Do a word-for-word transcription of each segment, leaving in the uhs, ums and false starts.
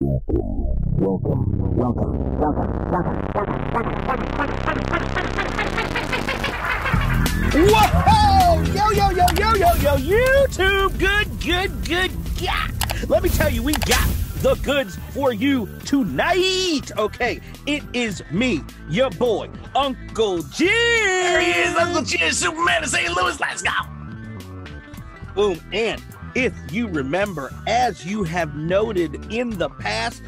Welcome, welcome, welcome, welcome, welcome, welcome, welcome, welcome, welcome. Whoa! Yo, yo, yo, yo, yo, yo, YouTube! Good, good, good, yeah! Let me tell you, we got the goods for you tonight, okay? It is me, your boy, Uncle Gij! There he is, Uncle Gij, Superman of Saint Louis, let's go! Boom, and if you remember, as you have noted in the past,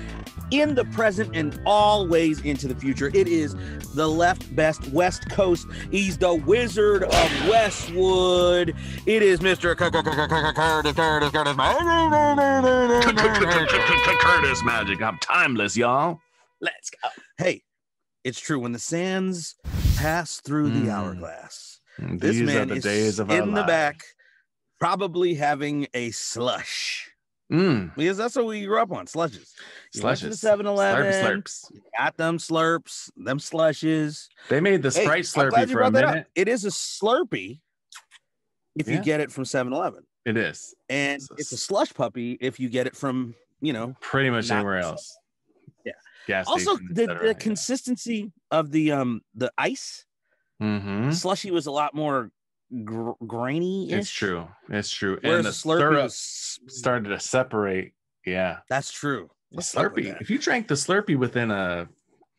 in the present, and always into the future, it is the left best West Coast. He's the Wizard of Westwood. It is Mister Curtis, Curtis, Curtis Magic. Curtis Magic. I'm timeless, y'all. Let's go. Hey, it's true. When the sands pass through the hourglass, this man is in the back, probably having a slush. Mm. Because that's what we grew up on, slushes. You slushes. seven eleven. Slurps. Got them slurps, them slushes. They made the Sprite hey, Slurpee for a minute. It is a Slurpee if yeah. you get it from seven eleven. It is. And it's a, it's a Slush Puppy if you get it from, you know, pretty much anywhere else. Yeah. Gas also, station, the, the consistency yeah. of the um the ice, mm-hmm. Slushy was a lot more Gr grainy-ish. It's true. It's true. Whereas and the Slurpee was... started to separate. Yeah, that's true. The Slurpee. Like if you drank the Slurpee within a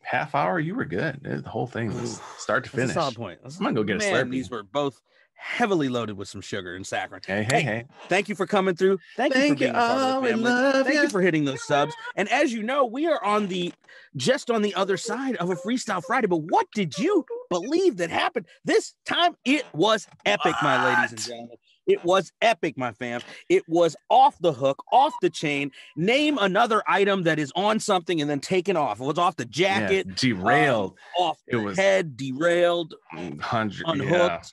half hour, you were good. The whole thing was start to finish. That's a solid point. I'm gonna go get Man, a Slurpee. These were both heavily loaded with some sugar and saccharin. Hey, hey, hey! hey. Thank you for coming through. Thank, thank you for being you a part of the family. Thank you. you for hitting those subs. And as you know, we are on the just on the other side of a Freestyle Friday. But what did you believe that happened this time? It was epic, what? My ladies and gentlemen. It was epic, my fam. It was off the hook, off the chain. Name another item that is on something and then taken off. It was off the jacket, yeah, derailed, um, off it the was head, derailed, one hundred, unhooked, yeah.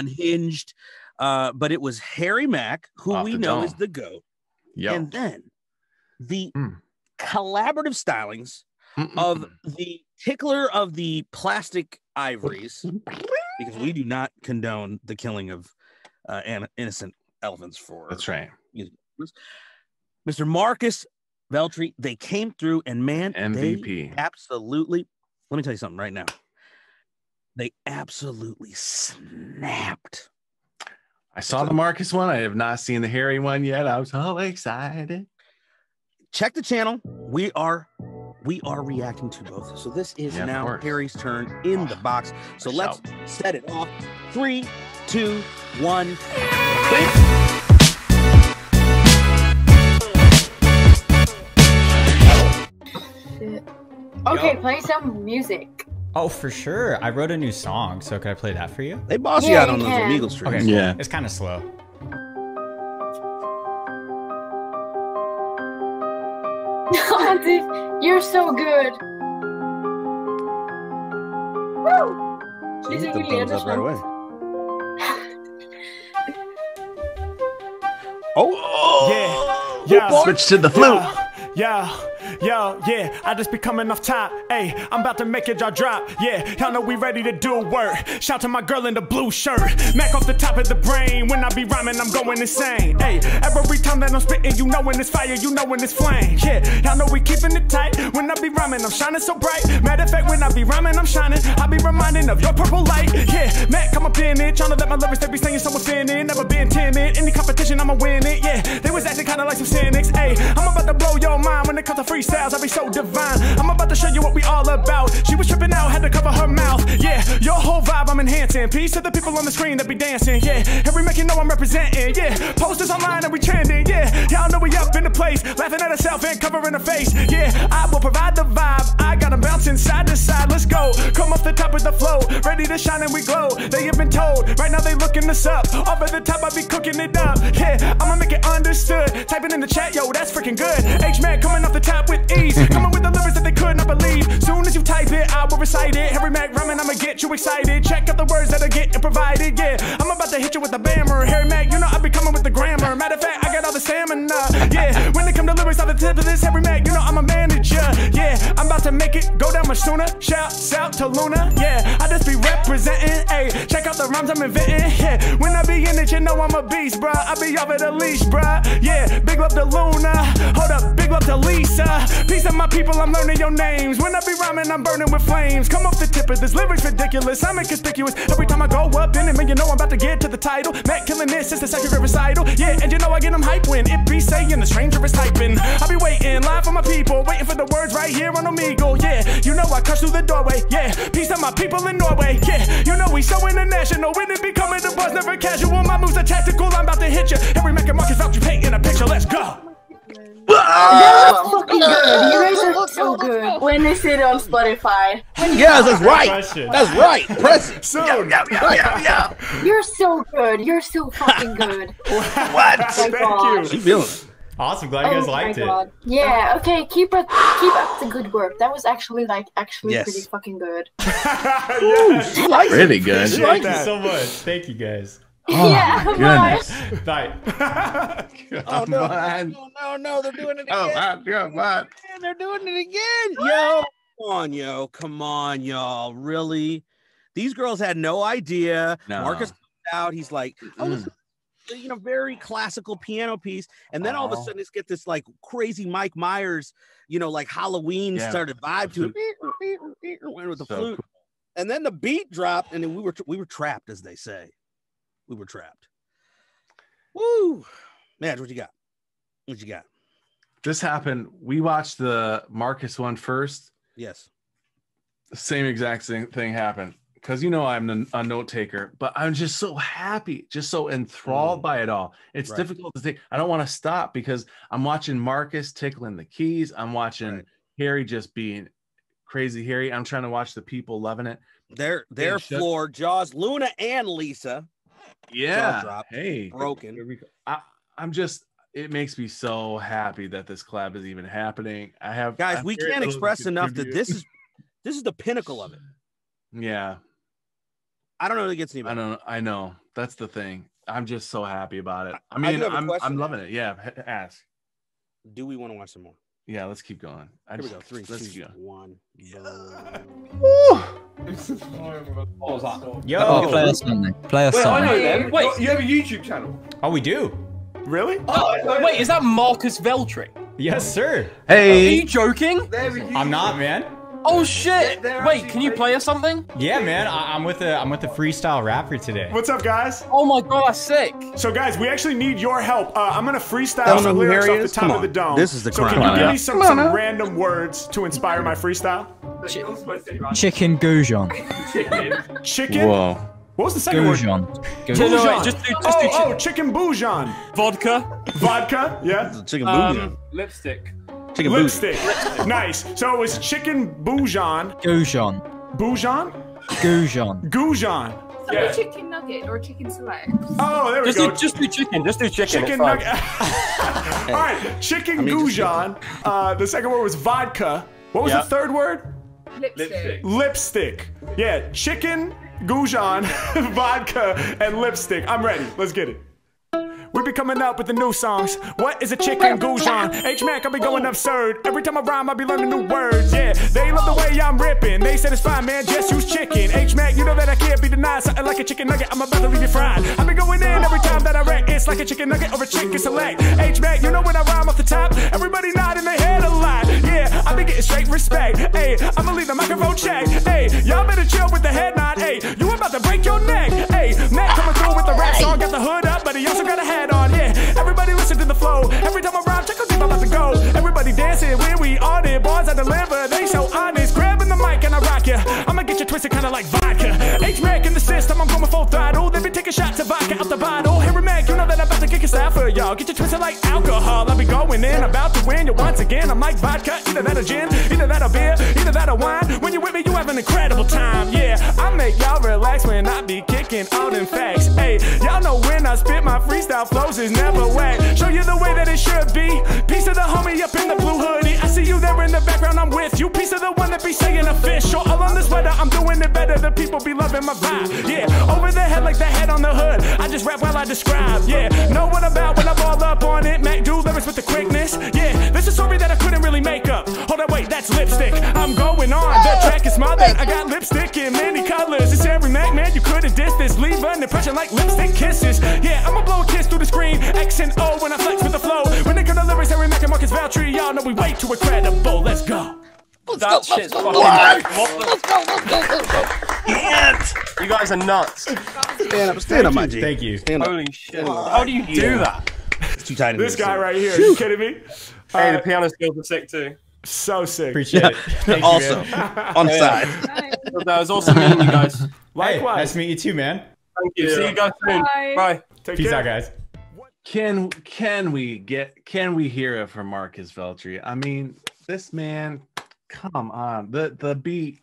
unhinged. Uh, but it was Harry Mack, who off we know dome. Is the GOAT. Yep. And then the mm. collaborative stylings Mm-mm. of the tickler of the plastic ivories, because we do not condone the killing of uh, innocent elephants for that's right Mister Marcus Veltri. They came through, and man, M V P. They absolutely, let me tell you something right now, they absolutely snapped. I saw the Marcus one. I have not seen the Harry one yet. I was so excited. Check the channel. We are We are reacting to both. So this is yeah, now Harry's turn in oh, the box. So let's out. Set it off. Three, two, one. Shit. Okay, Yo. play some music. Oh, for sure. I wrote a new song, so can I play that for you? They boss yeah, you out on those Omegle streams. Okay, yeah. It's kind of slow. Oh, dude. You're so good. Woo! You hit the thumbs up right away. Oh! Yeah! Yeah! Switch to the flute! Yeah! Yo, yeah, I just be coming off top. Hey, I'm about to make it, y'all drop. Yeah, y'all know we ready to do work. Shout to my girl in the blue shirt. Mac off the top of the brain. When I be rhyming, I'm going insane. Hey, every time that I'm spitting, you know when it's fire, you know when it's flame. Yeah, y'all know we keeping it tight. When I be rhyming, I'm shining so bright. Matter of fact, when I be rhyming, I'm shining. I be reminding of your purple light. Yeah, Mac, come up in it. Trying to let my lovers, they be singing so offended. Never been timid. Any competition, I'ma win it. Yeah, they was acting kind of like some cynics. Hey, I'm about to blow your mind when it comes to free freestyles, I be so divine. I'm about to show you what we all about. She was tripping out, had to cover her mouth. Yeah, your whole vibe I'm enhancing. Peace to the people on the screen that be dancing. Yeah, every make you know I'm representing. Yeah, posters online and we trending. Yeah, y'all know we up in the place, laughing at herself and covering her face. Yeah, I will provide the vibe. I got them bouncing side to side. Let's go, come off the top of the flow, ready to shine and we glow. They have been told, right now they looking us up. Off at the top, I be cooking it up. Yeah, I'ma make it understood. Typing in the chat, yo, that's freaking good. H-Man coming off the top with ease, coming with the lyrics that they could not believe. Soon as you type it, I will recite it. Harry Mack rhyming, I'ma get you excited. Check out the words that are getting provided. Yeah, I'm about to hit you with a bammer. Harry Mack, you know I be coming with the grammar. Matter of fact, I got all the stamina. Yeah, when it come to lyrics on the tip of this, Harry Mack, you know I'm a manager. Yeah, I'm about to make it go down much sooner. Shouts out to Luna. Yeah, I just be representing. Hey, check out the rhymes I'm inventing. Yeah, when I be in it, you know I'm a beast, bruh. I be off at the leash, bruh. Yeah, big love to Luna. Hold up, big love to Lisa. Peace of my people, I'm learning your names. When I be rhyming, I'm burning with flames. Come off the tip of this lyric's ridiculous. I'm inconspicuous. Every time I go up in it, man, you know I'm about to get to the title. Matt killing this, it's the second recital. Yeah, and you know I get them hype when it be saying the stranger is typing. I be waiting, live for my people, waiting for the words right here on Omegle. Yeah, you know I crush through the doorway. Yeah, peace of my people in Norway. Yeah, you know we so international. When it be coming, the buzz never casual. My moves are tactical, I'm about to hit ya. Harry Mack and Marcus Veltri paint in a picture, let's go. That was fucking good. You guys are so good. Witness it on Spotify. Yes, that's right. That's right. Press it. So, yeah, yeah, yeah, yeah. You're so good. You're so fucking good. What? Thank you. She feeling it. Awesome. Glad you guys liked it. Yeah. Okay. Keep up. Keep up the good work. That was actually like actually yes. pretty fucking good. Yes. Ooh, like pretty good. Thank you so much. Thank you guys. Oh, yeah, goodness. Bye. Oh, no, no, no, no, they're doing it again. Oh, my God, my. They're doing it again. Yo, come on, yo, come on, y'all. Really? These girls had no idea. No. Marcus comes out. He's like, oh, mm. you know, very classical piano piece. And then oh. all of a sudden, it's get this like crazy Mike Myers, you know, like Halloween yeah. started vibe to it. Went with the so flute. Cool. And then the beat dropped, and then we were, we were trapped, as they say. We were trapped. Woo! Madge, what you got? What you got? This happened. We watched the Marcus one first. Yes. The same exact same thing happened. Because you know I'm a note taker, but I'm just so happy, just so enthralled mm. by it all. It's right. difficult to think. I don't want to stop because I'm watching Marcus tickling the keys. I'm watching right. Harry just being crazy Harry. I'm trying to watch the people loving it. They're, they're floored. Jaws, Luna and Lisa. Yeah. Drop, hey. Broken. I, I'm just. It makes me so happy that this collab is even happening. I have guys. I'm we can't express enough that this is this is the pinnacle of it. Yeah. I don't know if it gets any better. I don't. I know that's the thing. I'm just so happy about it. I mean, I I'm I'm loving it. Yeah. Ask. Do we want to watch some more? Yeah. Let's keep going. I Here just, we go. Three, let's two, one. Yeah. Yo, oh, play us something. Play us wait, something. I know them. Wait, you have a YouTube channel? Oh, we do. Really? Oh, oh wait, is that Marcus Veltri? Yes, sir. Hey. Are you joking? I'm not, man. Oh shit! They're wait, can you play us something? Yeah, man. I I'm with a I'm with a freestyle rapper today. What's up, guys? Oh my god, I'm sick. So, guys, we actually need your help. Uh, I'm gonna freestyle some lyrics off the top of the dome. This is the crowd. So, can you give me some, some random words to inspire my freestyle? Ch chicken goujon. Chicken. Chicken. Whoa. What was the second goujon. word? Goujon. No, no, just do, just oh, do oh, chicken bouillon. Vodka. Vodka. Yeah. Chicken bouillon. Um, lipstick. Chicken lipstick. Nice. So it was chicken bouillon. Goujon. Bouillon? Goujon. Goujon. So yeah. a chicken nugget or chicken select. Oh, there we just go. Do, just do chicken. Just do chicken. Chicken nugget. All right. Chicken I mean, goujon. Uh, the second word was vodka. What was yep. the third word? Lipstick. Lipstick. Yeah. Chicken, goujon, vodka, and lipstick. I'm ready. Let's get it. We be coming up with the new songs. What is a chicken goujon? H-Mac, I be going absurd. Every time I rhyme, I be learning new words. Yeah, they love the way I'm ripping. They said it's fine, man, just use chicken. H-Mac, you know that I can't be denied. Something like a chicken nugget, I'm about to leave you fried. I be going in every time that I wreck. It's like a chicken nugget or a chicken select. H-Mac, you know when I rhyme off the top, everybody nodding their head a lot. Yeah, I be getting straight respect. Hey, I'ma leave the microphone check. Hey, y'all better chill with the head nod. Hey, you about to break your neck. Hey, Mac coming through with the rap song. Got the hood up, but he also got a hat on, yeah. Everybody listen to the flow. Every time I rhyme, check out deep, I'm about to go. Everybody dancing, where we on it. Bars I deliver, they so honest. Grabbing the mic and I rock ya. I'ma get you twisted kinda like vodka. H-Mac in the system, I'm going full throttle. They been taking shots of vodka out the bottle. Harry Mack, you know that I'm about to kick a style for y'all. Get you twisted like alcohol. I'll be going in, about to win you once again. I'm like vodka, either that or gin, either that or beer, either that or wine. When you're with me, you have an incredible time, yeah. I make y'all relax when I be kicking all them facts. Hey, y'all know when I spit my freestyle flows is never whack. Show you the way that it should be. Piece of the homie up in the blue hoodie. I see you there in the background, I'm with you. Piece of the one that be saying a fish. Or all on this weather, I'm doing it better. The people be loving my vibe. Yeah, over the head like the head on the hood. I just rap while I describe. Yeah, know what I'm about when I'm all up on it. Mac do lyrics with the quickness. Yeah, this is a story that I couldn't really make up. Hold on, wait, that's lipstick. I'm going on. The track is smothered. I got lipstick in many colors. It's every Mac, man. You couldn't diss this. Leave a depression like lipstick kisses. Yeah, I'ma blow a kiss through the screen. X and O when I flex with the flow. When they come to lyrics, Harry Mack and Marcus Veltri, y'all know we way too incredible. Let's go. Let's that go, shit's let's fucking go, let's go, let's go, let's go. Yes. You guys are nuts. Stand up, stand up, my G. Thank you. Stand Holy up. shit. Uh, How do you yeah. do that? It's too tight in this. This guy suit. right here, are you kidding me? Hey, uh, the piano skills are sick too. So sick. Appreciate yeah. it. Thank awesome. You, on the side. Well, that was awesome meeting you guys. Likewise. Hey, nice to meet you too, man. Thank you. Yeah. See you guys soon. Bye. Bye. Take Peace care. out, guys. Can can we get can we hear it from Marcus Veltri? I mean, this man. Come on, the the beat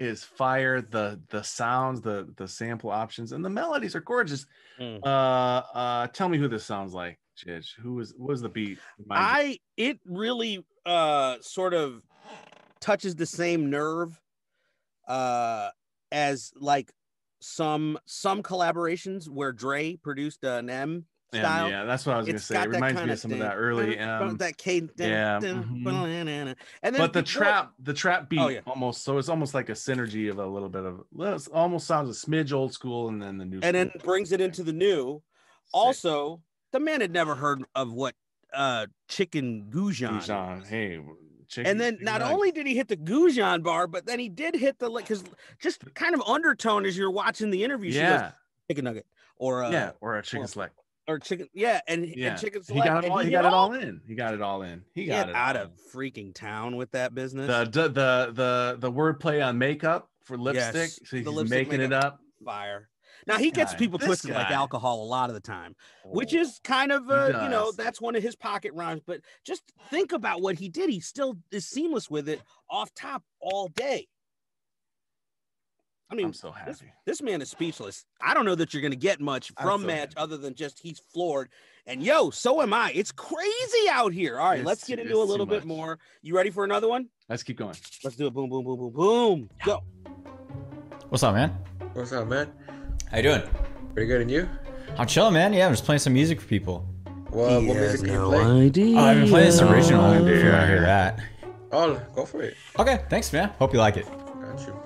is fire. The the sounds, the the sample options, and the melodies are gorgeous. Mm. Uh, uh, tell me who this sounds like, Jij. Who was was the beat? I it really uh sort of touches the same nerve uh as like some some collaborations where Dre produced an M. Style. Yeah, that's what I was it's gonna say. It reminds me of some thing. of that early um, that cadence. Yeah. Mm-hmm. And then but the trap, the trap beat, oh, yeah. almost. So it's almost like a synergy of a little bit of. It almost sounds a smidge old school, and then the new. And then brings it into the new. Also, the man had never heard of what uh chicken goujons. Hey. Chicken, and then not like. only did he hit the goujons bar, but then he did hit the like because just kind of undertone as you're watching the interview. Yeah. She goes, chicken nugget or a, yeah or a chicken select. Or chicken, yeah, and, yeah. and chicken select. He got it all. He, he got, got it all in. He got it all in. He got it out of freaking town with that business. The the the the, the wordplay on makeup for lipstick. Yes, so he's lipstick making it up. Fire. Now he gets God, people twisted guy. like alcohol a lot of the time, oh, which is kind of uh, you know that's one of his pocket rhymes. But just think about what he did. He still is seamless with it off top all day. I mean, I'm so happy. This, this man is speechless. I don't know that you're going to get much from so Match happy. other than just he's floored. And yo, so am I. It's crazy out here. All right, it's, let's get into a little bit more. You ready for another one? Let's keep going. Let's do it. Boom, boom, boom, boom, boom. Go. What's up, man? What's up, man? How you doing? Pretty good, and you? I'm chilling, man. Yeah, I'm just playing some music for people. Well, he what music no are you playing? Oh, I've been playing this original. I hear that. Oh, go for it. Okay, thanks, man. Hope you like it. Got you.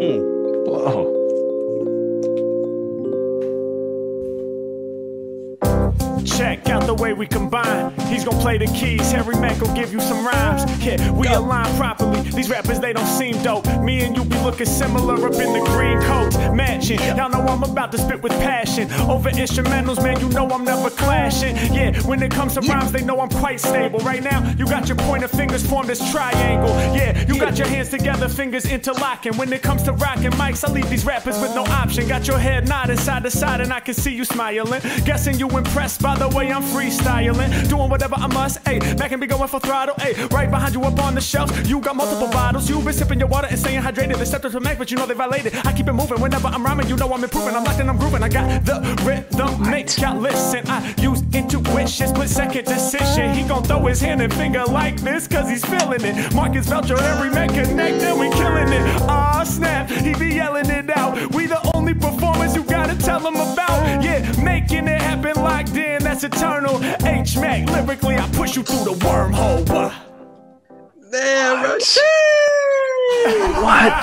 Mm. Wow. Check out the way we combine. He's gonna play the keys, Harry Mack will give you some rhymes. Yeah, we Go. align properly. These rappers, they don't seem dope. Me and you be looking similar up in the green coats, matching. Y'all know I'm about to spit with passion. Over instrumentals, man, you know I'm never clashing. Yeah, when it comes to rhymes, they know I'm quite stable. Right now, you got your pointer fingers formed as triangle. Yeah, you got your hands together, fingers interlocking. When it comes to rocking mics, I leave these rappers with no option. Got your head nodding side to side and I can see you smiling. Guessing you impressed by the way I'm freestyling. Doing whatever I must, ayy. Back and be going for throttle, ayy. Right behind you up on the shelf, you got multiple bottles. You been sipping your water and staying hydrated. They stepped up to Mac, but you know they violated. I keep it moving whenever I'm rhyming. You know I'm improving. I'm locked and I'm grooving. I got the rhythm, mate. Y'all listen. I use intuition, split second decision. He gon' throw his hand and finger like this, cause he's feeling it. Marcus Veltri, every man connect, and we killing it. Aw, oh, snap. He be yelling it out. We the only performers you gotta tell him about. Yeah, making it happen locked in. That's eternal. H-Mac, lyrically, I push you through the wormhole. Damn, bro. What?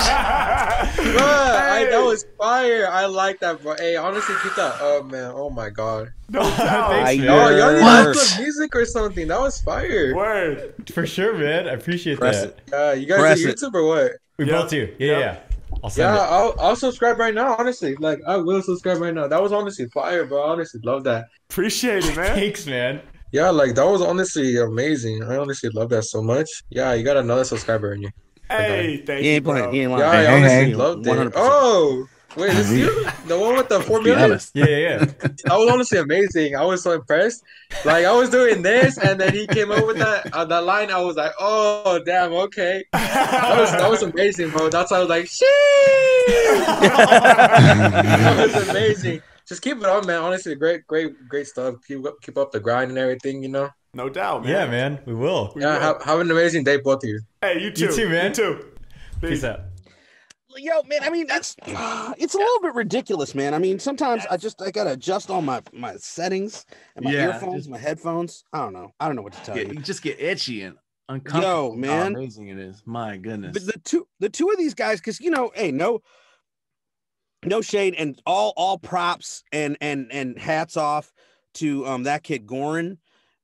Bro, hey. I know it's fire. I like that, bro. Hey, honestly, keep that up, man. Oh my god. No, I know. Y'all need to put music or something. That was fire. Word. For sure, man. I appreciate Press that. It. Uh, you guys Press are YouTube it. or what? We yep. both do. Yeah, yep. yeah. I'll yeah, I'll, I'll subscribe right now, honestly. Like, I will subscribe right now. That was honestly fire, bro. I honestly love that. Appreciate it, man. Thanks, man. Yeah, like, that was honestly amazing. I honestly love that so much. Yeah, you got another subscriber in you. Hey, okay. thank you, bro. He ain't yeah, I honestly hey, hey, loved one hundred percent. It. Oh, wait, this is you? The one with the four million? Yeah, yeah. That was honestly amazing. I was so impressed. Like, I was doing this, and then he came up with that uh, that line. I was like, oh, damn, okay. That was, that was amazing, bro. That's why I was like, shit. That was amazing. Just keep it up, man. Honestly, great, great, great stuff. Keep up, keep up the grind and everything, you know? No doubt, man. Yeah, man. We will. We yeah, will. Have, have an amazing day, both of you. Hey, you too. You too, man. You too. Peace, Peace out. Yo, man, I mean, that's uh, it's a little bit ridiculous, man. I mean, sometimes I just I gotta adjust all my my settings and my yeah, earphones, just, my headphones. I don't know. I don't know what to tell yeah, you. You just get itchy and uncomfortable. Yo, man, how amazing it is. My goodness. But the two the two of these guys, because, you know, hey, no no shade, and all all props and and and hats off to um that kid Goran,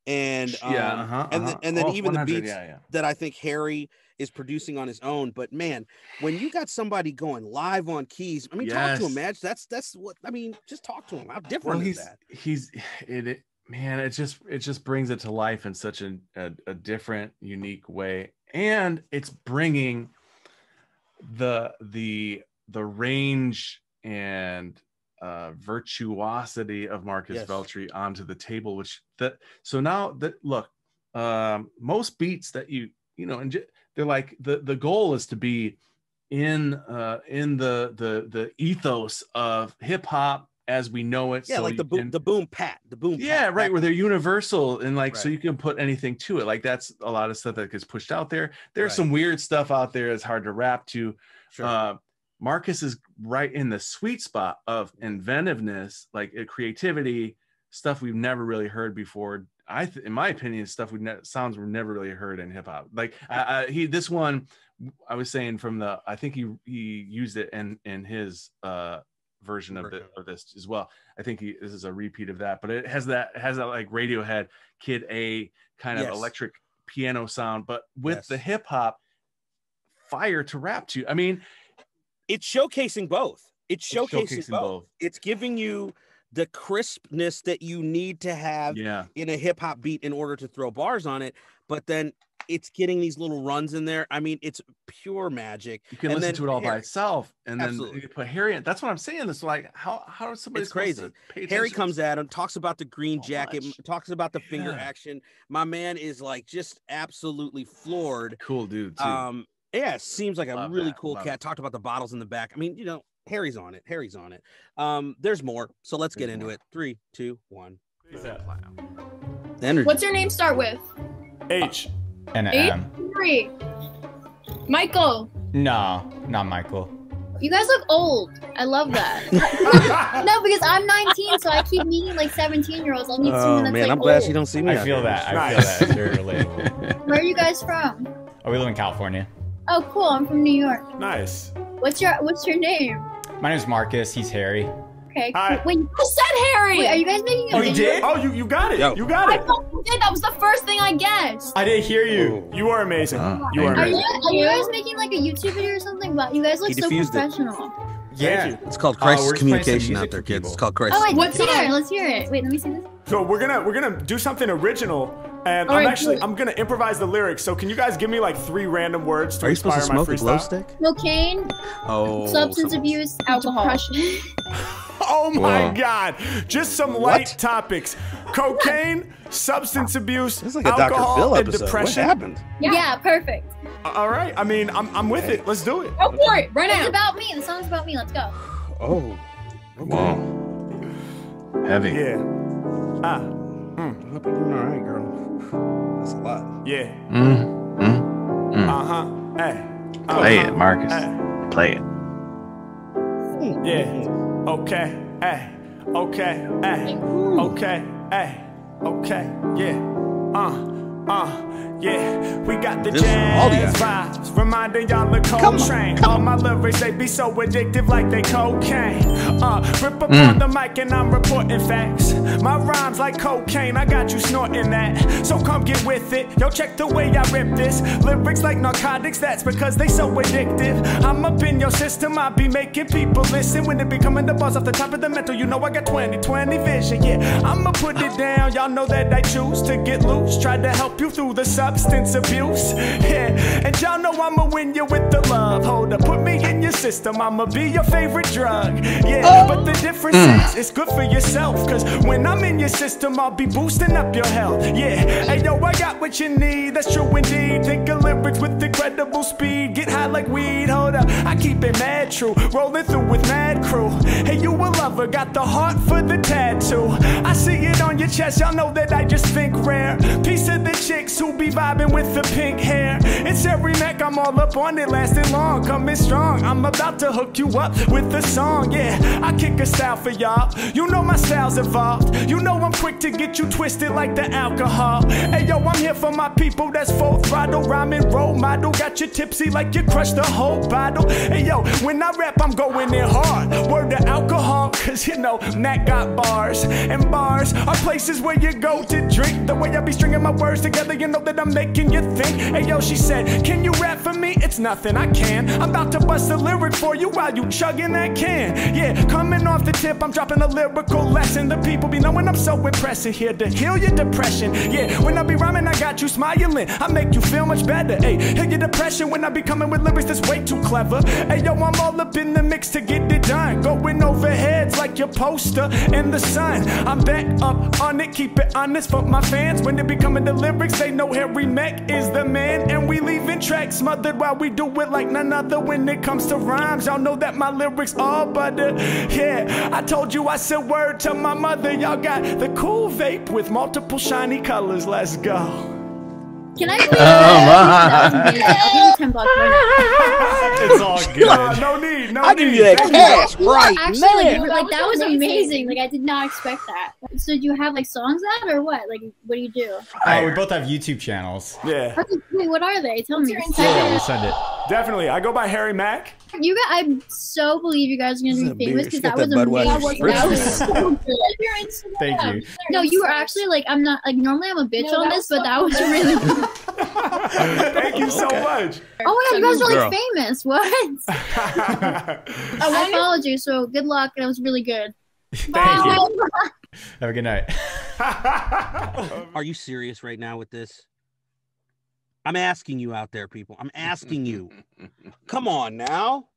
and um, yeah, uh-huh, and, the, and then oh, even the beats yeah, yeah. that I think Harry is producing on his own. But man, when you got somebody going live on keys, I mean, yes. talk to him, Madge. That's that's what I mean. Just talk to him. How different well, he's, is that? He's it, it, man. It just it just brings it to life in such a, a a different, unique way, and it's bringing the the the range and uh virtuosity of Marcus yes. Veltri onto the table. Which that so now that look, um, most beats that you you know and. They're like the, the goal is to be in uh, in the the the ethos of hip hop as we know it. Yeah, so like the boom, can, the boom pat, the boom. Yeah, pat, right. Pat. Where they're universal and like right. so you can put anything to it. Like that's a lot of stuff that gets pushed out there. There's right. some weird stuff out there that's hard to rap to. Sure. Uh, Marcus is right in the sweet spot of inventiveness, like creativity, stuff we've never really heard before. I, th- in my opinion, stuff we ne- sounds we've never really heard in hip hop. Like I, I, he, this one, I was saying from the, I think he he used it in in his uh, version of the, of this as well. I think he this is a repeat of that, but it has that it has that like Radiohead, Kid A kind of yes. electric piano sound, but with yes. the hip hop fire to rap to. I mean, it's showcasing both. It's showcasing, it's showcasing both. both. It's giving you the crispness that you need to have yeah. in a hip hop beat in order to throw bars on it, but then it's getting these little runs in there. I mean, it's pure magic. You can and listen to it all Harry, by itself, and absolutely. Then you put Harry in. That's what I'm saying. This like how how is somebody? It's crazy. Harry comes at him, talks about the green so jacket, much. talks about the yeah. finger action. My man is like just absolutely floored. Cool dude. Too. Um, yeah, seems like a Love really that. cool Love cat. It. Talked about the bottles in the back. I mean, you know. Harry's on it. Harry's on it. Um, there's more. So let's get into it. Three, two, one. What's your name start with? H. And M. Three. Michael. No, not Michael. You guys look old. I love that. No, because I'm nineteen, so I keep meeting like seventeen-year-olds. I'll meet oh, someone that's man, like I'm glad old. You don't see me. I feel that. I feel that. It's very relatable. Where are you guys from? Oh, we live in California. Oh, cool. I'm from New York. Nice. What's your What's your name? My name's Marcus. He's Harry. Okay. Hi. Wait, you said Harry. Wait, are you guys making a oh, video? Oh, you did? Oh, you, you got it. Yo. You got it. I thought you did. That was the first thing I guessed. I didn't hear you. Ooh. You are amazing. Uh, you are amazing. Are you, are you guys making like a YouTube video or something? Wow, you guys look so professional. It. Yeah. It's called crisis uh, communication out there, kids. It's called crisis. Oh, wait, let's hear it. Let's hear it. Wait, let me see this. So we're gonna we're gonna do something original. And All I'm right, actually, good. I'm gonna improvise the lyrics. So can you guys give me like three random words to inspire my freestyle? Are you supposed to smoke a glow stick? Cocaine, oh, substance some... abuse, alcohol. Depression. Oh my Whoa. God! Just some light what? topics: cocaine, substance abuse, like a alcohol, Doctor Phil and episode. depression. What happened? Yeah. yeah, perfect. All right. I mean, I'm I'm with okay. it. Let's do it. Go for it! Right now. It's about me. The song's about me. Let's go. Oh. Okay. Wow. Heavy. Yeah. Ah. Mm. I hope you're doing all right, girl. That's a lot. Yeah. Mm, mm, mm. Uh-huh. Hey. Uh-huh. Play it, Marcus. Hey. Play it. Yeah. Okay. Hey. Okay. Hey. Okay. Hey. Okay. Yeah. Uh. Uh. Yeah. We got the this jazz vibes. Reminding y'all of Coltrane. All my lyrics, they be so addictive like they cocaine. Uh. Rip up mm. on the mic and I'm reporting facts. My rhymes like cocaine, I got you snorting that. So come get with it, yo, check the way I rip this. Lyrics like narcotics, that's because they so addictive. I'm up in your system, I be making people listen. When they be coming the bars off the top of the mental, you know I got twenty twenty vision, yeah. I'ma put it down, y'all know that I choose to get loose. Try to help you through the substance abuse, yeah. And y'all know I'ma win you with the love. Hold up, put me in your system, I'ma be your favorite drug, yeah. But the difference is, it's good for yourself, cause when When I'm in your system, I'll be boosting up your health, yeah. Hey, yo, I got what you need, that's true indeed. Think of lyrics with incredible speed. Get high like weed, hold up, I keep it mad true. Rolling through with mad crew. Hey, you a lover, got the heart for the tattoo. I see it on your chest, y'all know that I just think rare. Piece of the chicks who be vibing with the pink hair. It's Harry Mack, I'm all up on it, lasting long, coming strong. I'm about to hook you up with a song, yeah. I kick a style for y'all, you know my style's evolved. You know I'm quick to get you twisted like the alcohol. Hey yo, I'm here for my people, that's full throttle, rhyming role model. Got you tipsy like you crushed the whole bottle. Hey yo, when I rap, I'm going in hard. Word to alcohol, cause you know Mac got bars. And bars are places where you go to drink. The way I be stringing my words together, you know that I'm making you think. Hey yo, she said, can you rap for me? It's nothing, I can. I'm about to bust a lyric for you while you chugging that can. Yeah, coming off the tip, I'm dropping a lyrical lesson. The people be knowing I'm so impressive, here to heal your depression. Yeah, when I be rhyming, I got you smiling. I make you feel much better. Hey, heal your depression when I be coming with lyrics that's way too clever. Hey yo, I'm all up in the mix to get it done. Going over heads like your poster in the sun. I'm back up on it, keep it honest for my fans. When it be coming to lyrics, they know Harry Mack is the man. And we leaving tracks smothered while we do it like none other. When it comes to rhymes, y'all know that my lyrics all butter. Yeah, I told you I said word to my mother. Y'all got the cool vape with multiple shiny colors. Let's go. Can I play that? Oh, my. It's all good. God, no need, no I need. Give you that cash, right? Actually, man. Like, like that was amazing. Like I did not expect that. So do you have like songs out or what? Like what do you do? Oh, we both have YouTube channels. Yeah. Wait, what are they? Tell me. Send it. Send it. Definitely. I go by Harry Mack. You guys, I so believe you guys are gonna be famous because that, that was amazing. That was so good. Thank you. No, you were actually like I'm not like normally I'm a bitch no, on this, but that was really good. Thank you so okay. much. Oh my god, you guys are like Girl. famous. What? Oh, I followed you, so good luck. That was really good. Thank Bye. you. Have a good night. Are you serious right now with this? I'm asking you out there, people. I'm asking you. Come on now.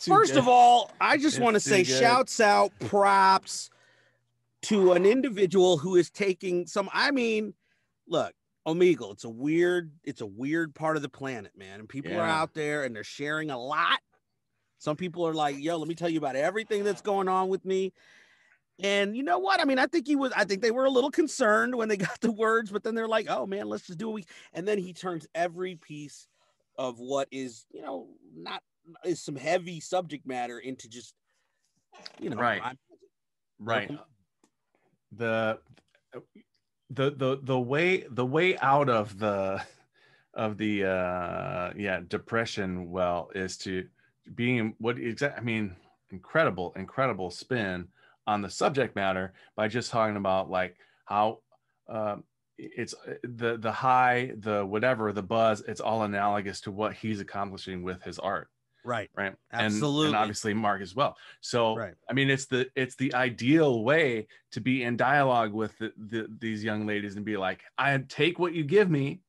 First good. of all, I just want to say good. shouts out, props to an individual who is taking some, I mean, look, Omegle, it's a weird, it's a weird part of the planet, man. And people yeah. are out there and they're sharing a lot. Some people are like, yo, let me tell you about everything that's going on with me. And you know what? I mean, I think he was, I think they were a little concerned when they got the words, but then they're like, oh man, let's just do what we, and then he turns every piece of what is, you know, not is some heavy subject matter into just, you know. Right. I'm, right. I'm, the, the the the way the way out of the of the uh yeah depression well is to being what exactly I mean incredible incredible spin on the subject matter by just talking about like how uh, it's the the high the whatever the buzz it's all analogous to what he's accomplishing with his art. Right. Right. Absolutely. And, and obviously Mark as well. So, right. I mean, it's the, it's the ideal way to be in dialogue with the, the, these young ladies and be like, I take what you give me.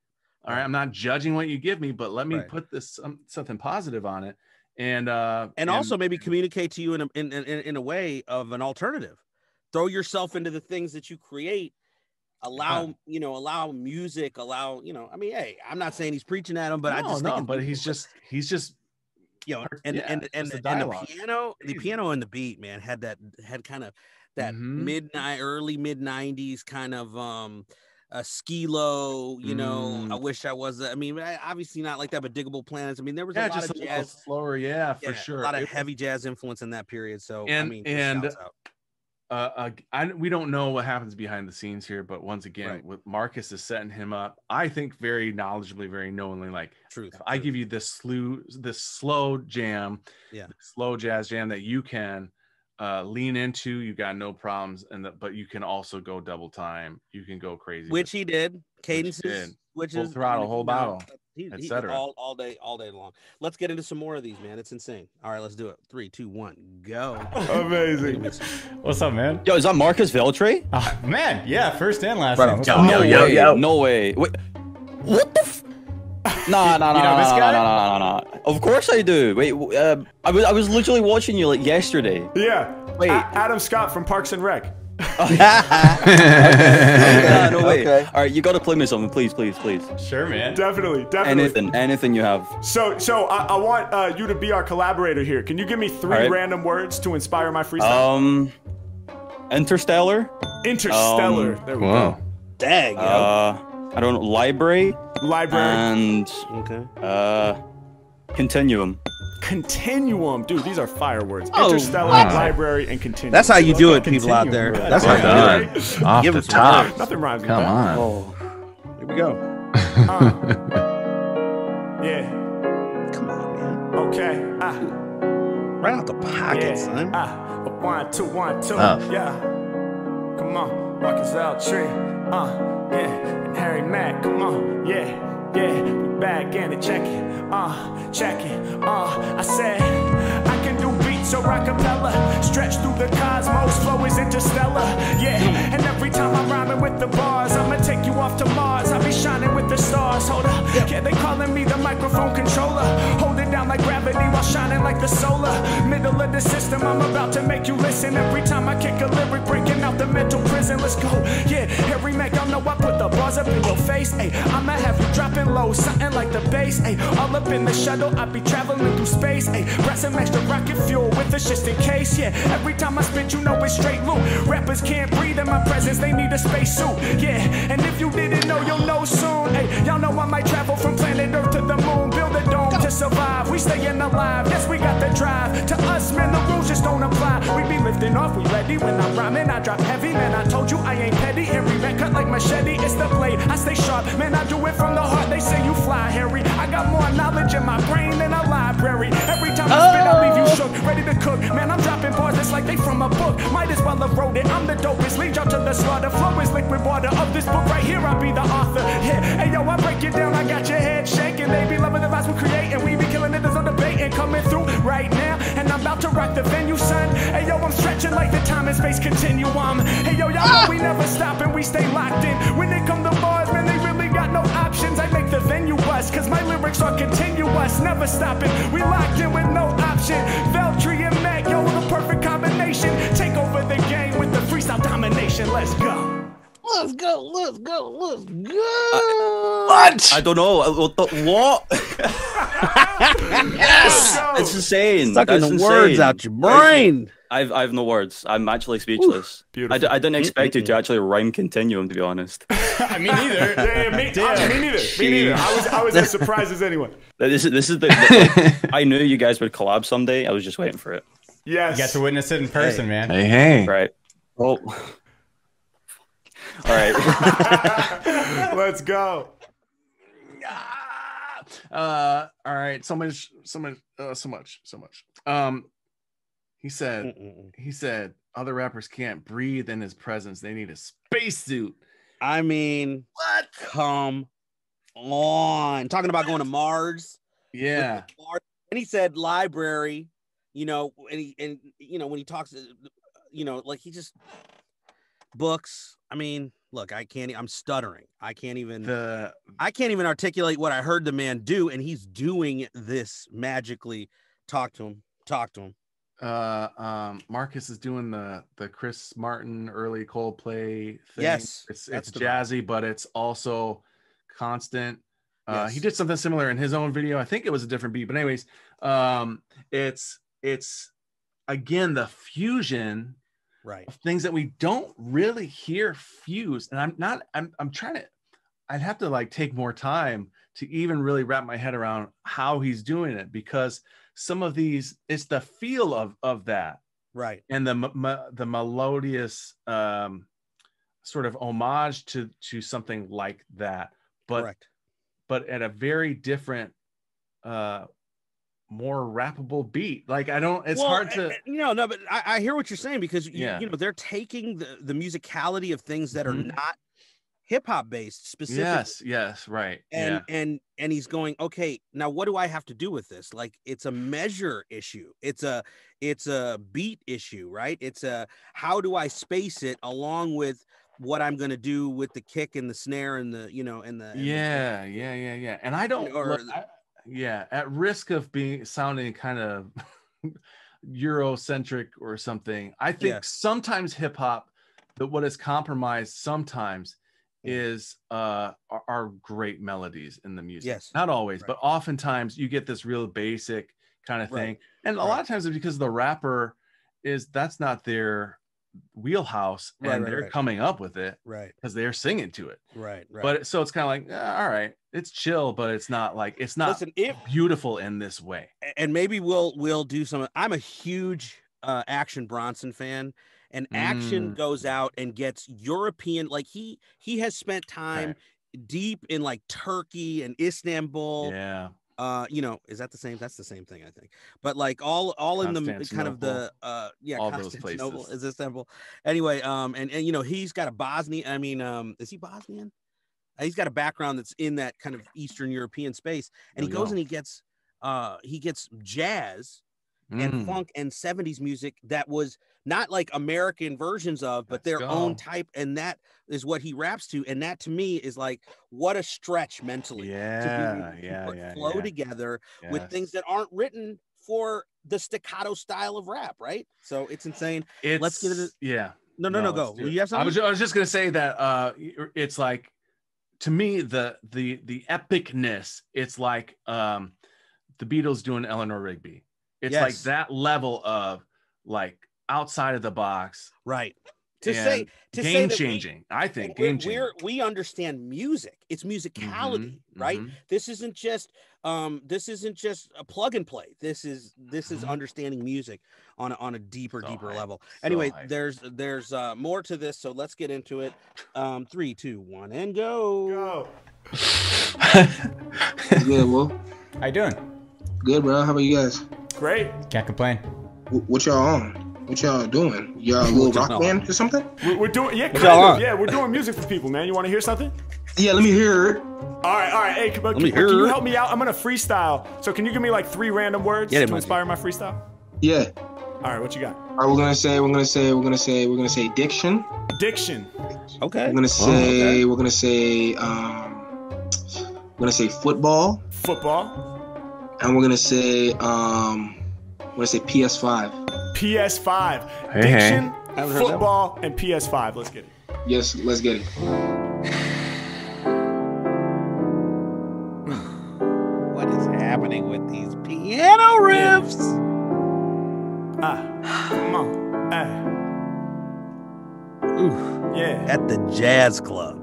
All right. I'm not judging what you give me, but let me right. put this um, something positive on it. And, uh, and, and also maybe communicate to you in a, in, in, in a way of an alternative, throw yourself into the things that you create, allow, huh. you know, allow music, allow, you know, I mean, hey, I'm not saying he's preaching at him, but no, I just no, think but he's just, he's just, you know, and yeah, and and, and the piano, the piano and the beat, man, had that had kind of that mm-hmm. midnight, early mid nineties kind of um, a ski low. You mm. know, I wish I was. I mean, obviously not like that, but Diggable Planets. I mean, there was yeah, a lot just of a jazz, slower, yeah, for yeah, sure, a lot of it, heavy jazz influence in that period. So and I mean, and uh, uh, I we don't know what happens behind the scenes here, but once again, right. with Marcus is setting him up. I think very knowledgeably, very knowingly, like. Truth, if I truth. give you this slew this slow jam yeah slow jazz jam that you can uh lean into, you got no problems, and the, but you can also go double time, you can go crazy, which he did, cadences which, did. which full is throttle, whole bottle, etc, all, all day all day long. Let's get into some more of these, man. It's insane. All right, let's do it. Three, two, one, go. Amazing. What's up, man? Yo, is that Marcus Veltri? Oh man, yeah, first and last right name. No, yo, way. Yo, yo. no way Wait, what the f No, no, no, no, no, no, no, no, no. Of course I do. Wait, uh, I was I was literally watching you like yesterday. Yeah. Wait. A Adam Scott from Parks and Rec. Oh, yeah. okay. No, no, wait. Okay. All right, you got to play me something, please, please, please. Sure, man. Definitely, definitely. Anything, anything you have. So, so I, I want uh, you to be our collaborator here. Can you give me three right. random words to inspire my freestyle? Um, Interstellar. Interstellar. Um, there we wow. go. Dang. Uh, I don't know. Library. Library. And okay. Uh, Continuum. Continuum, dude. These are fire words. Oh, Interstellar, wow. Library, and Continuum. That's how you do it, people out there. Right. That's well how you do it. Right? Give it top. Right. Nothing rhymes with that. Come on. Oh. Here we go. uh. Yeah. Come on, man. Okay. Uh. Right out the pocket, yeah. son. Uh. One, two, one, two. Oh. Yeah. Come on, Marcus Veltri. Uh. Yeah. And Harry Mack. Come on. Yeah. Yeah, we back in it, check it, uh, check it, uh, I said, I can do beats or acapella, stretch through the cosmos, flow is interstellar, yeah, and every time I'm rhyming with the bars, I'ma take you off to Mars, I'll be shining with the stars, hold up, yeah, they calling me the microphone controller, hold it down like gravity while shining like the solar, middle of the system, I'm about to make you listen, every time I kick a lyric, breaking out the mental prison, let's go, yeah, Harry Mack, y'all know I put the bars up in your face, ayy, I'ma have you dropping low, something like the bass, ayy. All up in the shuttle, I be traveling through space, ayy. Brought some extra rocket fuel with us just in case, yeah. Every time I spit, you know it's straight loop. Rappers can't breathe in my presence, they need a space suit, yeah. And if you didn't know, you'll know soon, ayy. Y'all know I might travel from planet Earth to the moon, build a dome to survive. We staying alive, yes, we got the drive. To us, man, the rules just don't apply. We be lifting off, we ready when I'm rhyming. I drop heavy, man, I told you I ain't petty. Every man cut like machete, it's the blade. I stay sharp, man, I do it from the heart. They say you fly, Harry. I got more knowledge in my brain than a library. Every time I spit, I leave you shook, ready to cook. Man, I'm dropping bars, it's like they from a book. Might as well have wrote it. I'm the dopest. Lead y'all to the slaughter. Flow is liquid water. Of this book right here, I'll be the author. Yeah, hey yo, I break it down. I got your head shaking. They be loving the vibes we create, and we be killing it. There's no debate and coming through right now. And I'm about to rock the venue, son. Hey yo, I'm stretching like the time and space continuum. Hey yo, y'all know we never stop and we stay locked in. When they come to bars, man, they really got no options. I make the venue bust, cause my lyrics are continuous, never stopping. We locked in with no option. Veltri and Mac, yo, the perfect combination. Take over the game with the freestyle domination. Let's go. Let's go, let's go, let's go. Uh, what? I don't know. What? what? Yes! It's insane. Sucking the insane. words out your brain. I've, I've no words. I'm actually speechless. Ooh, beautiful. I, d I didn't expect mm -hmm. you to actually rhyme Continuum, to be honest. I mean, neither. Yeah, me, I, me neither. Me neither. I was, I was as surprised as anyone. This is, this is the, the I knew you guys would collab someday. I was just waiting for it. Yes. You got to witness it in person, hey. man. Hey, hey. Right. Well... All right. Let's go. Uh, all right. So much, so much, uh, so much, so much. Um, he said, Mm-mm. he said, other rappers can't breathe in his presence. They need a spacesuit. I mean, what? Come on. Talking about going to Mars. Yeah. Mars. And he said library, you know, and he, and you know, when he talks, you know, like he just books. I mean, look, I can't, I'm stuttering. I can't even, the, I can't even articulate what I heard the man do. And he's doing this magically. Talk to him, talk to him. Uh, um, Marcus is doing the, the Chris Martin early Coldplay thing. Yes. It's, it's jazzy, one. but it's also constant. Uh, yes. He did something similar in his own video. I think it was a different beat, but anyways, um, it's, it's again, the fusion Right. of things that we don't really hear fused. And I'm not, I'm, I'm trying to, I'd have to like take more time to even really wrap my head around how he's doing it, because some of these, it's the feel of, of that. Right. And the, the melodious um, sort of homage to, to something like that, but, Correct. but at a very different, uh, more rappable beat. Like I don't it's well, hard to you know no but I, I hear what you're saying, because you, yeah. you know they're taking the the musicality of things that mm-hmm. are not hip-hop based specifically. Yes yes right and yeah. and and he's going, okay, now what do I have to do with this? Like it's a measure issue, it's a it's a beat issue, right? It's a how do I space it along with what I'm going to do with the kick and the snare and the you know and the and yeah the, yeah yeah yeah and I don't or look, I, yeah, at risk of being sounding kind of Eurocentric or something, I think yeah. sometimes hip hop, that what is compromised sometimes is uh, are, are great melodies in the music. Yes, not always, right. but oftentimes you get this real basic kind of thing, right. and a right. lot of times it's because the rapper is that's not their wheelhouse, and right, right, they're right. coming up with it, right? Because they're singing to it, right? Right. But so it's kind of like, eh, all right, it's chill, but it's not like it's not Listen, if, beautiful in this way. And maybe we'll we'll do some. I'm a huge uh, Action Bronson fan, and Action mm. goes out and gets European. Like he he has spent time right. deep in like Turkey and Istanbul. Yeah. Uh, you know, is that the same? That's the same thing, I think. But like all, all in the kind of the uh, yeah, all those places is Istanbul. Anyway, um, and and you know, he's got a Bosnian. I mean, um, is he Bosnian? He's got a background that's in that kind of Eastern European space, and he goes and he gets, uh, he gets jazz and funk and seventies music that was not like American versions of, but their own type, and that is what he raps to. And that to me is like, what a stretch mentally yeah, to be yeah, yeah, flow yeah. together yes. with things that aren't written for the staccato style of rap, right? So it's insane. It's, let's get it. Yeah. No, no, no. no go. You have something? I was, I was just gonna say that uh, it's like, to me, the the the epicness. It's like um, the Beatles doing Eleanor Rigby. It's yes. like that level of like. Outside of the box, right? To say, to game say changing, we, I think game changing. We're, we understand music; it's musicality, mm-hmm, right? Mm-hmm. This isn't just, um, this isn't just a plug and play. This is this is understanding music on a, on a deeper, so deeper high. level. Anyway, so there's there's uh, more to this, so let's get into it. Um, three, two, one, and go. Go. Good, Will. How you doing? Good, bro. How about you guys? Great. Can't complain. W- what y'all on? What y'all doing? Y'all a little rock band or something? We're, we're doing, yeah, kind of, yeah, we're doing music for people, man. You want to hear something? Yeah, let me hear it. All right, all right. Hey, can, can, can you help me out? I'm going to freestyle. So can you give me like three random words yeah, to inspire be. my freestyle? Yeah. All right, what you got? All right, we're going to say, we're going to say, we're going to say, we're going to say diction. Diction. Okay. We're going to say, oh, okay. we're going to say, um, we're going to say football. Football. And we're going to say, um, we're going to say P S five. P S five, hey, diction, hey. football, and P S five. Let's get it. Yes, let's get it. What is happening with these piano riffs? Yeah. Ah, come on. Ah. Ooh, yeah. At the jazz club.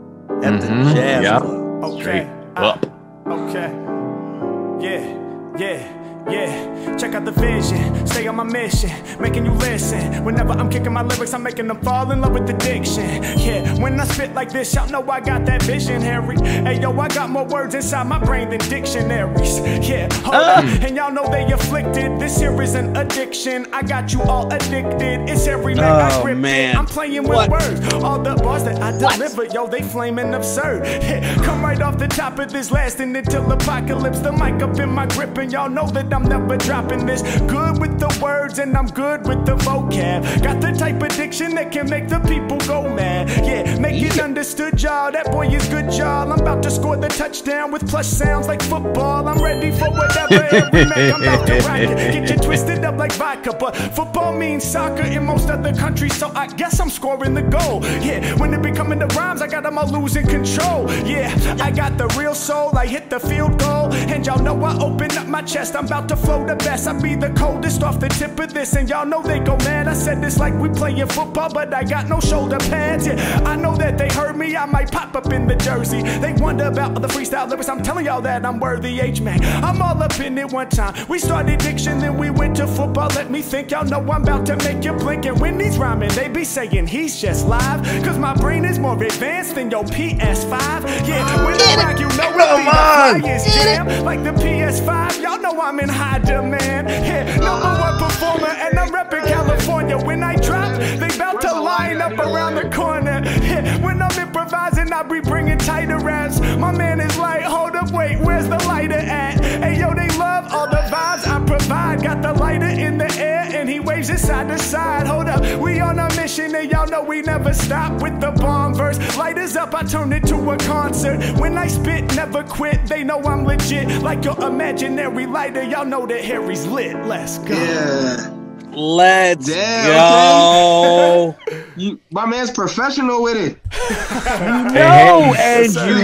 At mm-hmm. the jazz yep. club. Okay. Ah. Up. Okay. Yeah. Yeah. Yeah, check out the vision, stay on my mission, making you listen. Whenever I'm kicking my lyrics, I'm making them fall in love with the diction. Yeah, when I spit like this, y'all know I got that vision, Harry. Hey, yo, I got more words inside my brain than dictionaries. Yeah, hold um. up, and y'all know they afflicted. This here is an addiction, I got you all addicted. It's Harry Mack, oh, I man. I'm playing with what? words. All the bars that I deliver, what? yo, they flaming absurd. Yeah, come right off the top of this, lasting until apocalypse. The mic up in my grip, and y'all know that I'm never dropping this. Good with the words and I'm good with the vocab. Got the type of diction that can make the people go mad. Yeah, make yeah. it understood, y'all. That boy is good, y'all. I'm about to score the touchdown with plush sounds like football. I'm ready for whatever every man. I'm about to rock it. Get you twisted up like vodka. But football means soccer in most other countries, so I guess I'm scoring the goal. Yeah, when it be coming to rhymes, I got them all losing control. Yeah, I got the real soul. I hit the field goal. And y'all know I open up my chest. I'm about to flow the best. I be the coldest off the tip of this, and y'all know they go mad. I said this like we playing football, but I got no shoulder pads. Yeah, I know that they heard me. I might pop up in the jersey. They wonder about the freestyle lyrics. I'm telling y'all that I'm worthy. H-Mac, I'm all up in it one time. We started diction, then we went to football. Let me think, y'all know I'm about to make you blink. And when he's rhyming, they be saying he's just live, cause my brain is more advanced than your P S five. Yeah, when I rock, you know it be the highest jam, like the P S five. Y'all know I'm in high demand. Yeah, number one performer, and I'm repping California. When I drop, they bout to line up around the corner. Yeah, when I'm improvising, I be bringing tighter raps. My man is like, hold up, wait, where's the lighter at? Hey, yo, they love all the vibes I provide. Got the lighter in the air, and he waves it side to side. Hold up, we on a mission, and y'all know we never stop with the bomb verse. Lighters up, I turn it to a concert. When I spit, never quit. They know I'm legit, like your imaginary lighter. Y'all know that Harry's lit. Let's go. Yeah. Let's Damn, go. You, my man's professional with it. You know, hey, and you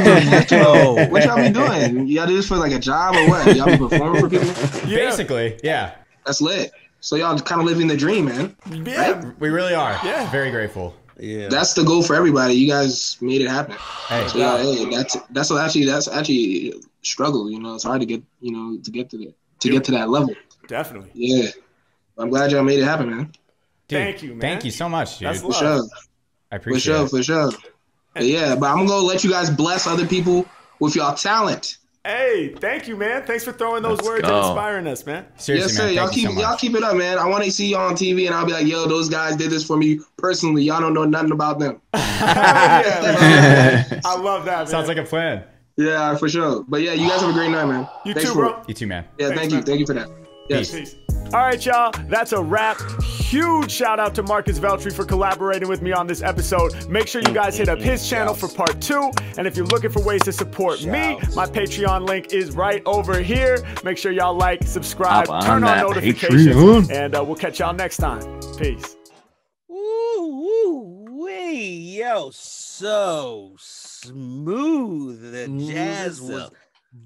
know. What y'all be doing? Y'all do this for like a job or what? Y'all be performing for people? Yeah. Basically, yeah. That's lit. So y'all kind of living the dream, man. Yeah, right? We really are. Yeah, very grateful. Yeah, that's the goal for everybody. You guys made it happen. Hey, so, yeah, hey that's that's what actually that's actually struggle. You know, it's hard to get you know to get to the, to Dude. get to that level. Definitely. Yeah, I'm glad y'all made it happen, man. Dude, thank you, man. Thank you so much, dude. That's love. For sure. I appreciate for sure, it. For sure, for sure. But yeah, but I'm going to let you guys bless other people with y'all talent. Hey, thank you, man. Thanks for throwing those Let's words go. and inspiring us, man. Seriously, yes, sir. Man, y'all keep, so y'all keep it up, man. I want to see y'all on T V, and I'll be like, yo, those guys did this for me personally. Y'all don't know nothing about them. Yeah, man. I love that, man. Sounds like a plan. Yeah, for sure. But yeah, you guys have a great night, man. You Thanks too, bro. You too, man. Yeah, Thanks, thank you. Man. Thank you for that. Yes. Peace. Peace. All right, y'all, that's a wrap. Huge shout out to Marcus Veltri for collaborating with me on this episode. Make sure you guys hit up his channel for part two. And if you're looking for ways to support me, my Patreon link is right over here. Make sure y'all like, subscribe, turn on notifications, and uh, we'll catch y'all next time. Peace. Woo-wee, yo, so smooth. The jazz was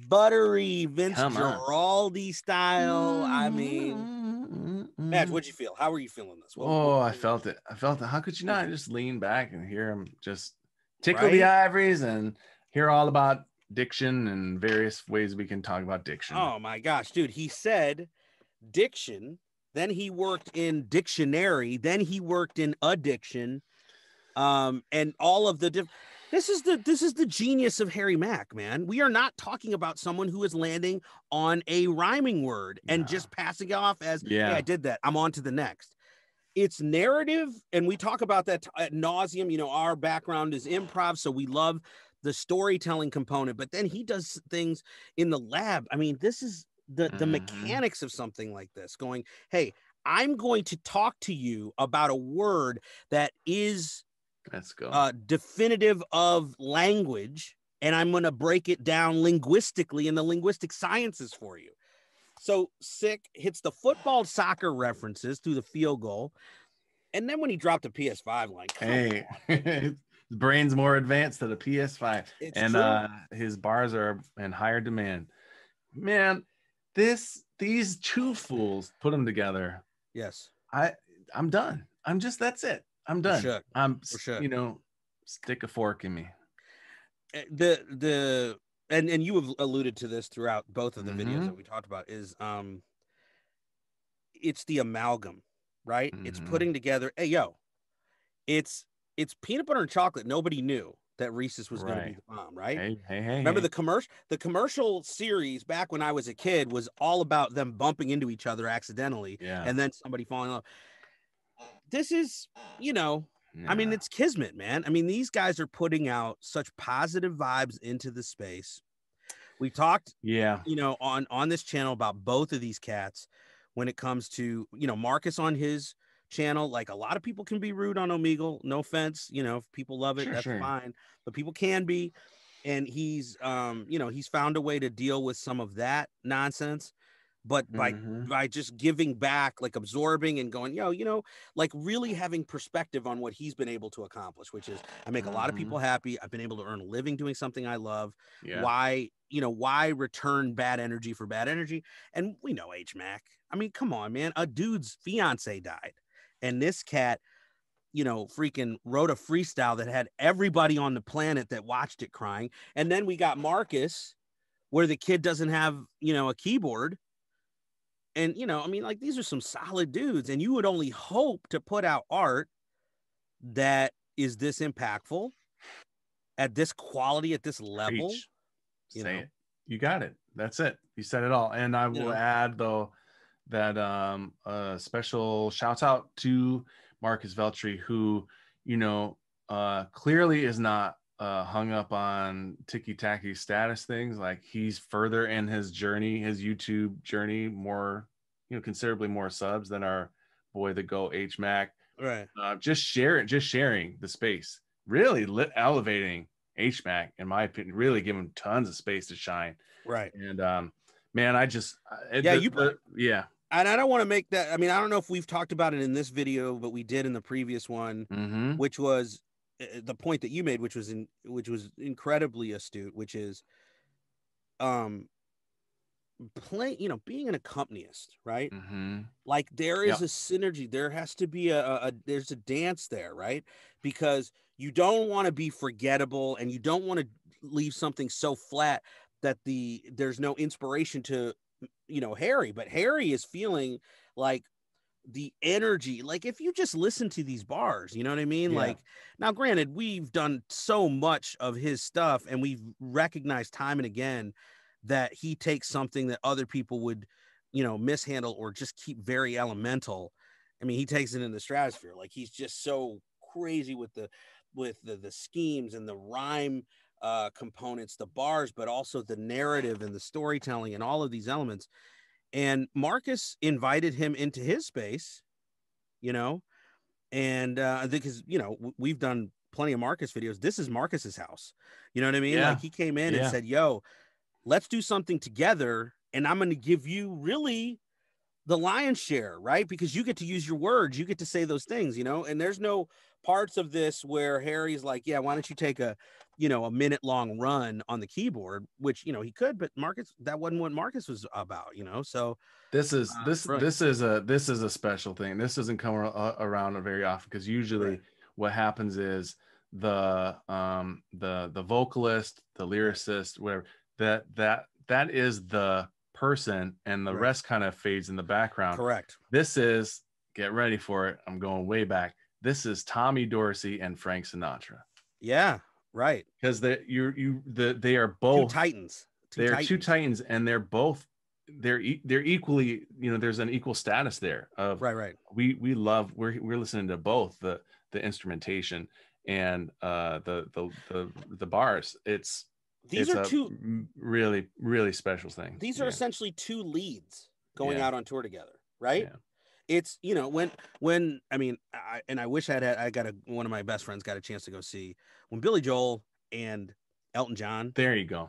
buttery, Vince Guaraldi style. I mean, Matt, what'd you feel? How were you feeling this? What, oh, what I felt it. I felt it. How could you not just lean back and hear him just tickle right? the ivories and hear all about diction and various ways we can talk about diction? Oh my gosh, dude. He said diction, then he worked in dictionary, then he worked in addiction. Um, and all of the different. This is the this is the genius of Harry Mack, man. We are not talking about someone who is landing on a rhyming word and no. just passing it off as, yeah, hey, I did that. I'm on to the next. It's narrative, and we talk about that at nauseum. You know, our background is improv, so we love the storytelling component. But then he does things in the lab. I mean, this is the the mm. mechanics of something like this. Going, hey, I'm going to talk to you about a word that is. Let's go. Uh, definitive of language, and I'm going to break it down linguistically in the linguistic sciences for you. So Sick hits the football soccer references through the field goal, and then when he dropped a P S five, like, hey, his brain's more advanced than a P S five, it's and uh, his bars are in higher demand. Man, this these two fools put them together. Yes, I I'm done. I'm just that's it. I'm done. Sure. I'm, sure. you know, stick a fork in me. The the and and you have alluded to this throughout both of the mm-hmm. videos that we talked about is um, it's the amalgam, right? Mm-hmm. It's putting together. Hey yo, it's it's peanut butter and chocolate. Nobody knew that Reese's was right. going to be the bomb, right? Hey, hey, hey. Remember hey. the commercial? The commercial series back when I was a kid was all about them bumping into each other accidentally, yeah. and then somebody falling in love. This is, you know, yeah. I mean, it's kismet, man. I mean, these guys are putting out such positive vibes into the space. We talked, yeah, you know, on, on this channel about both of these cats when it comes to, you know, Marcus on his channel. Like, a lot of people can be rude on Omegle. No offense. You know, if people love it, sure, that's sure. fine. But people can be. And he's, um, you know, he's found a way to deal with some of that nonsense. But by mm-hmm. by just giving back, like absorbing and going, yo, you know, like really having perspective on what he's been able to accomplish, which is I make mm-hmm. a lot of people happy. I've been able to earn a living doing something I love. Yeah. Why, you know, why return bad energy for bad energy? And we know H Mac. I mean, come on, man. A dude's fiance died. And this cat, you know, freaking wrote a freestyle that had everybody on the planet that watched it crying. And then we got Marcus, where the kid doesn't have, you know, a keyboard. And, you know, I mean, like, these are some solid dudes, and you would only hope to put out art that is this impactful at this quality, at this level. Preach. You Say know, it. You got it. That's it. You said it all. And I will you know, add, though, that um, a special shout out to Marcus Veltri, who, you know, uh, clearly is not uh, hung up on ticky tacky status things. Like, he's further in his journey, his YouTube journey, more, you know, considerably more subs than our boy, the Go H Mac. Right. Uh, just share it. Just sharing the space, really lit, elevating H Mac, in my opinion, really giving tons of space to shine. Right. And, um, man, I just, it, yeah, the, you, the, yeah. And I don't want to make that, I mean, I don't know if we've talked about it in this video, but we did in the previous one, mm-hmm. which was, the point that you made, which was in, which was incredibly astute, which is, um, play, you know, being an accompanist, right? Mm-hmm. Like there is yep. a synergy. There has to be a, a, a there's a dance there, right? Because you don't want to be forgettable, and you don't want to leave something so flat that the there's no inspiration to, you know, Harry. But Harry is feeling like the energy, like if you just listen to these bars, you know what I mean? Yeah. Like now, granted, we've done so much of his stuff, and we've recognized time and again that he takes something that other people would, you know, mishandle or just keep very elemental. I mean, he takes it in the stratosphere. Like he's just so crazy with the with the the schemes and the rhyme uh components, the bars, but also the narrative and the storytelling and all of these elements. And Marcus invited him into his space, you know, and uh, because, you know, we've done plenty of Marcus videos. This is Marcus's house. You know what I mean? Yeah. Like he came in yeah. and said, yo, let's do something together. And I'm going to give you really the lion's share, right? Because you get to use your words. You get to say those things, you know, and there's no parts of this where Harry's like, yeah, why don't you take a, you know, a minute long run on the keyboard, which, you know, he could, but Marcus, that wasn't what Marcus was about, you know? So this is, uh, this, right. this is a, this is a special thing. This doesn't come around very often, because usually right. what happens is the, um, the, the vocalist, the lyricist, whatever, that, that, that is the person, and the right. rest kind of fades in the background. Correct. This is, get ready for it. I'm going way back. This is Tommy Dorsey and Frank Sinatra. Yeah, right. Because they you you the they are both two titans. Two they're titans. two titans, and they're both they're they're equally, you know, there's an equal status there of right, right. We we love we're we're listening to both the the instrumentation and uh the the the, the bars. It's these it's are two really really special things. These are yeah. essentially two leads going yeah. out on tour together, right? Yeah. It's, you know, when, when, I mean, I, and I wish I had, I got a, one of my best friends got a chance to go see when Billy Joel and Elton John, there you go,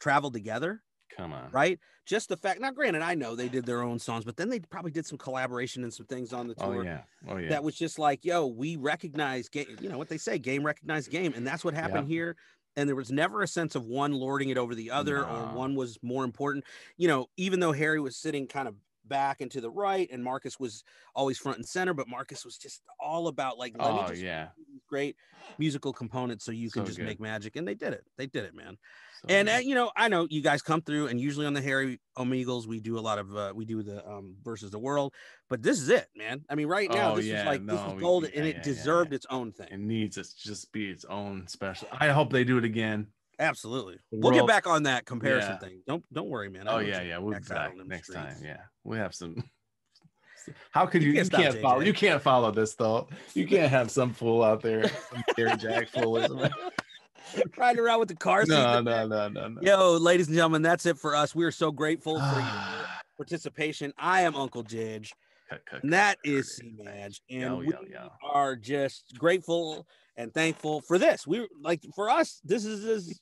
traveled together. Come on. Right. Just the fact, now granted, I know they did their own songs, but then they probably did some collaboration and some things on the tour. Oh yeah. Oh yeah. That was just like, yo, we recognize game, you know what they say, game recognized game. And that's what happened yeah. here. And there was never a sense of one lording it over the other no. or one was more important, you know, even though Harry was sitting kind of back and to the right, and Marcus was always front and center, but Marcus was just all about like, let oh, me just yeah. great musical components so you can so just good. make magic. And they did it. They did it, man. So and, uh, you know, I know you guys come through, and usually on the Harry Omegles, we do a lot of, uh, we do the um, Versus the World, but this is it, man. I mean, right now, oh, this yeah, is like, no, this is gold, yeah, and it yeah, deserved yeah, yeah. its own thing. It needs to just be its own special. I hope they do it again. Absolutely. We'll get back on that comparison yeah. thing. Don't don't worry, man. I oh yeah, yeah. We'll be back next streets. time. Yeah. We have some How could you you can't, you can't follow you can't follow this though. You can't have some fool out there, some Air Jack fool or something. Riding around with the car seat. No, no, no, no, no. Yo, ladies and gentlemen, that's it for us. We are so grateful for your participation. I am Uncle Jij. Cut, cut, and that cut, is C-Maj. And yo, we yo, yo. are just grateful and thankful for this. We like for us, this is this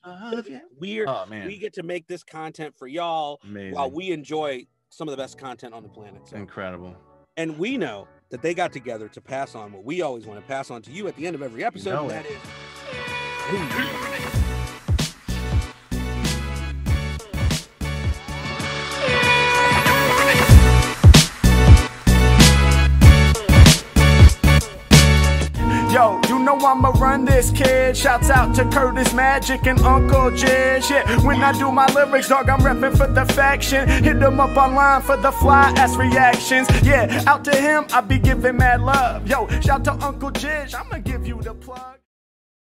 weird. Oh, man. We get to make this content for y'all Amazing. while we enjoy some of the best content on the planet. So. Incredible. And we know that they got together to pass on what we always want to pass on to you at the end of every episode. You know that it. is. Yo, you know I'ma run this, kid. Shouts out to Curtis Magic and Uncle Jij. Yeah, when I do my lyrics, dog, I'm reppin' for the faction. Hit them up online for the fly-ass reactions. Yeah, out to him, I be giving mad love. Yo, shout to Uncle Jij, I'ma give you the plug.